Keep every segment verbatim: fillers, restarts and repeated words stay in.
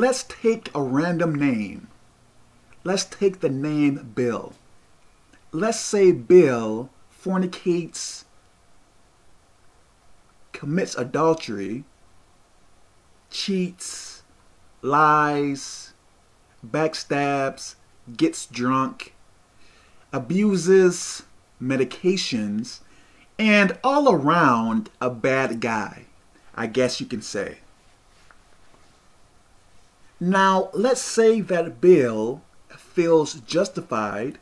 Let's take a random name. Let's take the name Bill. Let's say Bill fornicates, commits adultery, cheats, lies, backstabs, gets drunk, abuses medications, and all around a bad guy, I guess you can say. Now, let's say that Bill feels justified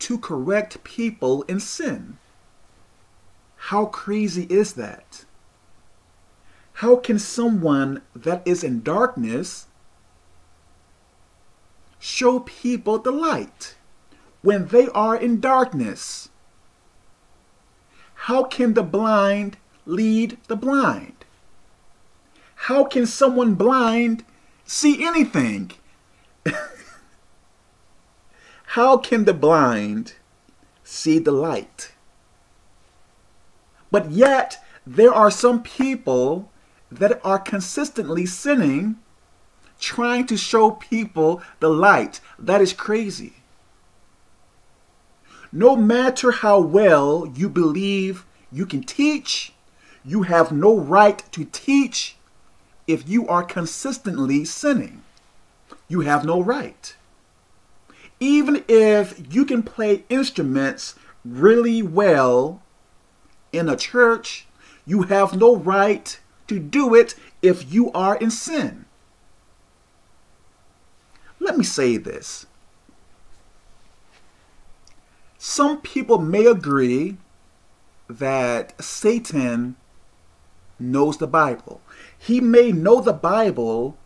to correct people in sin. How crazy is that? How can someone that is in darkness show people the light when they are in darkness? How can the blind lead the blind? How can someone blind see anything? How can the blind see the light? But yet, there are some people that are consistently sinning, trying to show people the light. That is crazy. No matter how well you believe you can teach, you have no right to teach if you are consistently sinning. You have no right. Even if you can play instruments really well in a church, you have no right to do it if you are in sin. Let me say this. Some people may agree that Satan knows the Bible. He may know the Bible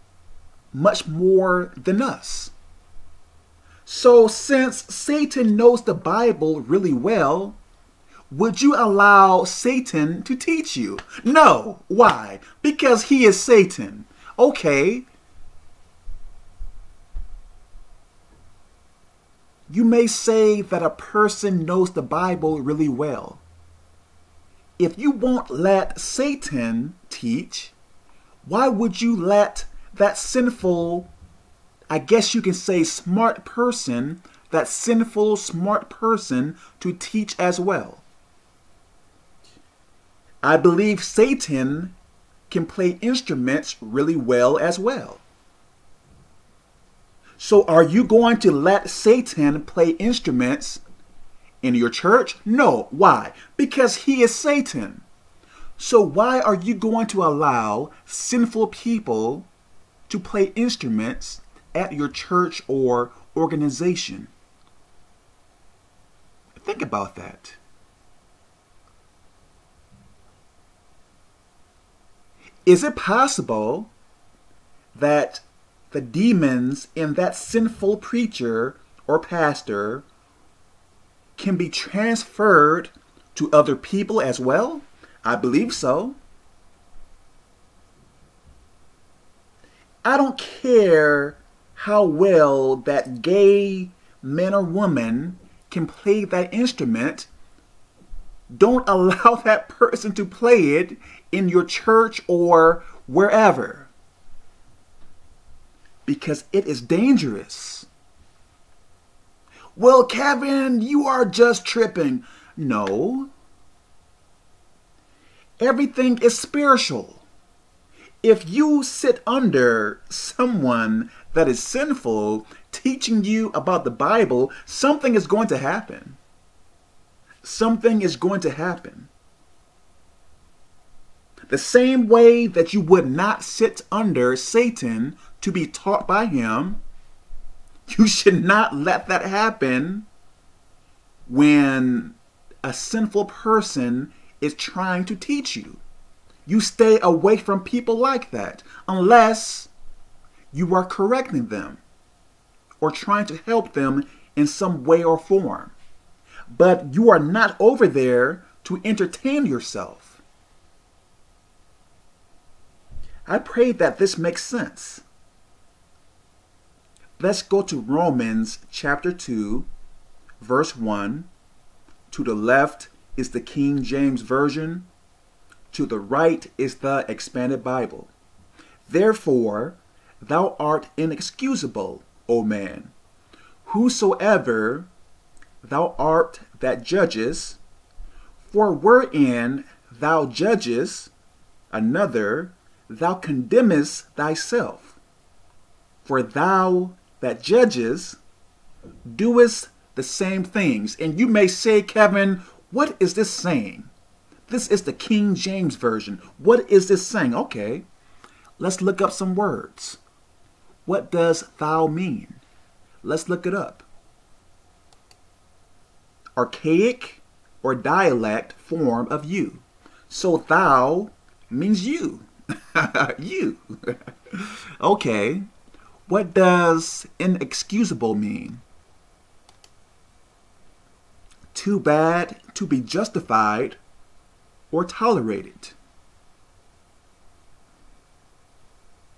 much more than us. So since Satan knows the Bible really well, would you allow Satan to teach you? No. Why? Because he is Satan. Okay. You may say that a person knows the Bible really well. If you won't let Satan teach, why would you let that sinful, I guess you can say smart person, that sinful smart person to teach as well? I believe Satan can play instruments really well as well. So are you going to let Satan play instruments in your church? No. Why? Because he is Satan. So why are you going to allow sinful people to play instruments at your church or organization? Think about that. Is it possible that the demons in that sinful preacher or pastor can be transferred to other people as well? I believe so. I don't care how well that gay man or woman can play that instrument. Don't allow that person to play it in your church or wherever, because it is dangerous. Well, Kevin, you are just tripping. No. Everything is spiritual. If you sit under someone that is sinful teaching you about the Bible, something is going to happen. Something is going to happen. The same way that you would not sit under Satan to be taught by him, you should not let that happen when a sinful person is trying to teach you. You stay away from people like that unless you are correcting them or trying to help them in some way or form. But you are not over there to entertain yourself. I pray that this makes sense. Let's go to Romans chapter two, verse one. To the left is the King James Version. To the right is the expanded Bible. Therefore, thou art inexcusable, O man, whosoever thou art that judges, for wherein thou judges another, thou condemnest thyself. For thou that judges doest the same things. And you may say, Kevin, what is this saying? This is the King James Version. What is this saying? Okay, let's look up some words. What does thou mean? Let's look it up. Archaic or dialect form of you. So thou means you. You. Okay. What does inexcusable mean? Too bad to be justified or tolerated.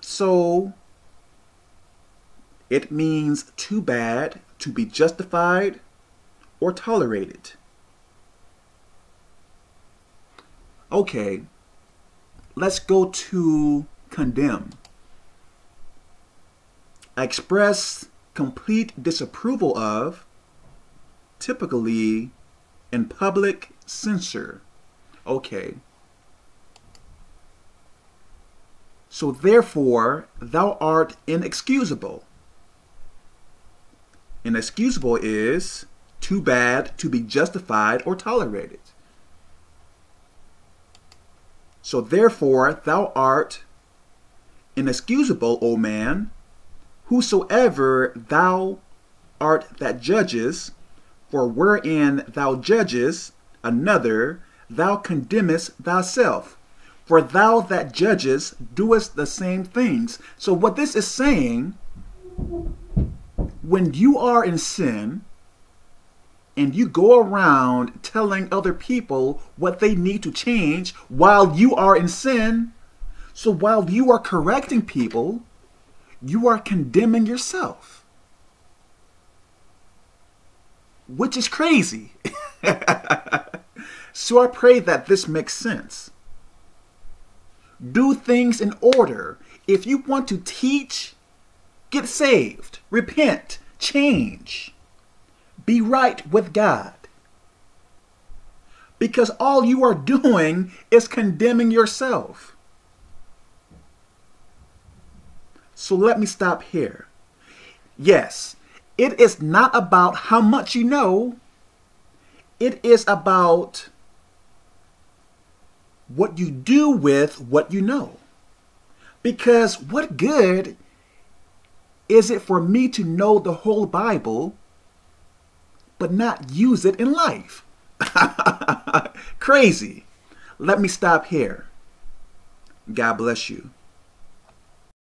So it means too bad to be justified or tolerated. Okay, let's go to condemn. Express complete disapproval of, typically in public censure. Okay. So therefore, thou art inexcusable. Inexcusable is too bad to be justified or tolerated. So therefore, thou art inexcusable, O man, whosoever thou art that judges, for wherein thou judges another, thou condemnest thyself. For thou that judges doest the same things. So what this is saying, when you are in sin, and you go around telling other people what they need to change while you are in sin. So while you are correcting people, you are condemning yourself. Which is crazy. So I pray that this makes sense. Do things in order. If you want to teach, get saved, repent, change. Be right with God. Because all you are doing is condemning yourself. So let me stop here. Yes, it is not about how much you know. It is about what you do with what you know. Because what good is it for me to know the whole Bible but not use it in life? Crazy. Let me stop here. God bless you.